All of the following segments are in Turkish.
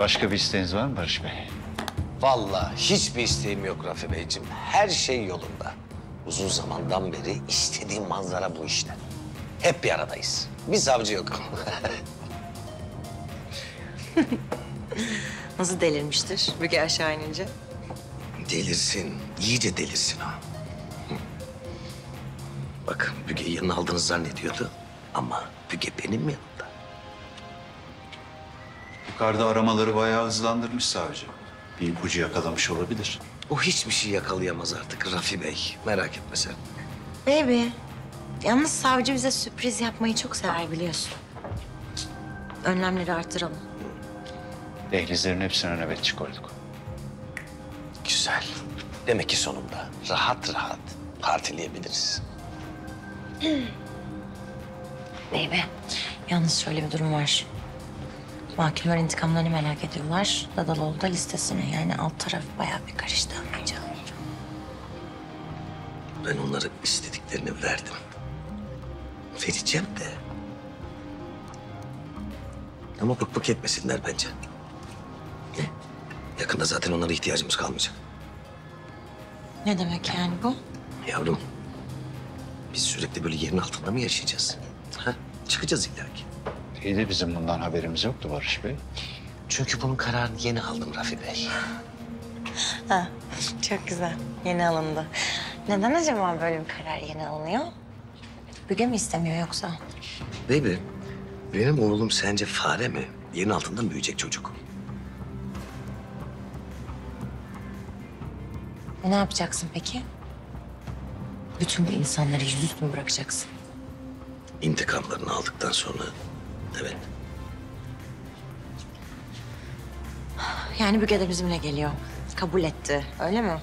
Başka bir isteğiniz var mı Barış Bey? Vallahi hiçbir isteğim yok Rafi Beyciğim. Her şey yolunda. Uzun zamandan beri istediğim manzara bu işte. Hep bir aradayız. Bir savcı yok. Nasıl delirmiştir Büge aşağı inince? Delirsin, iyice delirsin ha. Bakın Büge'yi yanına aldığını zannediyordu ama Büge benim yanımda. Yukarıda aramaları bayağı hızlandırmış savcı. Bir ipucu yakalamış olabilir. O hiçbir şey yakalayamaz artık Rafi Bey. Merak etme sen. Baby, yalnız savcı bize sürpriz yapmayı çok sever biliyorsun. Önlemleri arttıralım. Dehlizlerin hepsine nöbetçi koyduk. Güzel. Demek ki sonunda rahat rahat partileyebiliriz. Baby, yalnız şöyle bir durum var. Mahkumlar intikamlarını merak ediyorlar. Dadaloğlu da listesine, yani alt taraf bayağı bir karıştı anlayacağım. Ben onlara istediklerini verdim. Vereceğim de. Ama pık pık etmesinler bence. Ne? Yakında zaten onlara ihtiyacımız kalmayacak. Ne demek yani bu? Yavrum, biz sürekli böyle yerin altında mı yaşayacağız? Ha? Çıkacağız illaki. İyi de bizim bundan haberimiz yoktu Barış Bey. Çünkü bunun kararını yeni aldım Rafi Bey. Ha, çok güzel. Yeni alındı. Neden acaba böyle bir karar yeni alınıyor? Büge mi istemiyor yoksa? Baby, benim oğlum sence fare mi? Yerin altından büyüyecek çocuk. Ne yapacaksın peki? Bütün bu insanları yüzüstü mü bırakacaksın? İntikamlarını aldıktan sonra... Evet. Yani Büge de bizimle geliyor. Kabul etti, öyle mi?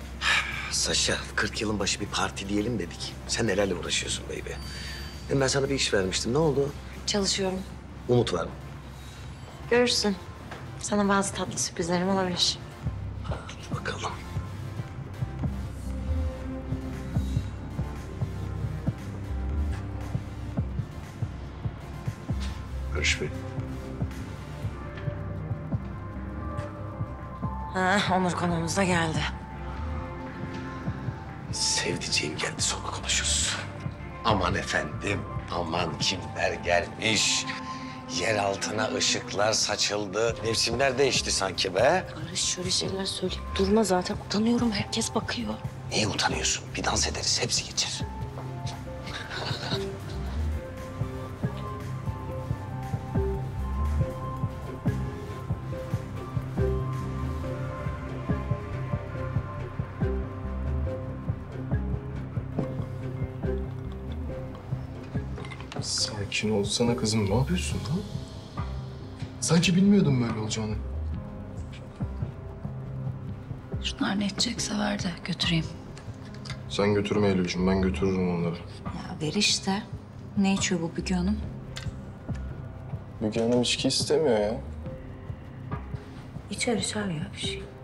Saşa, 40 yılın başı bir parti diyelim dedik. Sen nelerle uğraşıyorsun baby? Ben sana bir iş vermiştim, ne oldu? Çalışıyorum. Umut var mı? Görürsün. Sana bazı tatlı sürprizlerim olabilir. Hadi bakalım. Barış Bey. Ha, Onur konuğumuz da geldi. Sevdiceğim geldi, sonra konuşuruz. Aman efendim, aman kimler gelmiş. Yer altına ışıklar saçıldı. Mevsimler değişti sanki be. Barış şöyle şeyler söyleyip durma zaten. Utanıyorum, herkes bakıyor. Neye utanıyorsun? Bir dans ederiz, hepsi geçer. Sakin olsana kızım, ne yapıyorsun lan? Sanki bilmiyordum böyle olacağını. Şunlar ne edecekse ver de götüreyim. Sen götürme Elif'cim, ben götürürüm onları. Ya ver işte. Ne içiyor bu Büge Hanım? Büge Hanım içki istemiyor ya. İçer ya bir şey.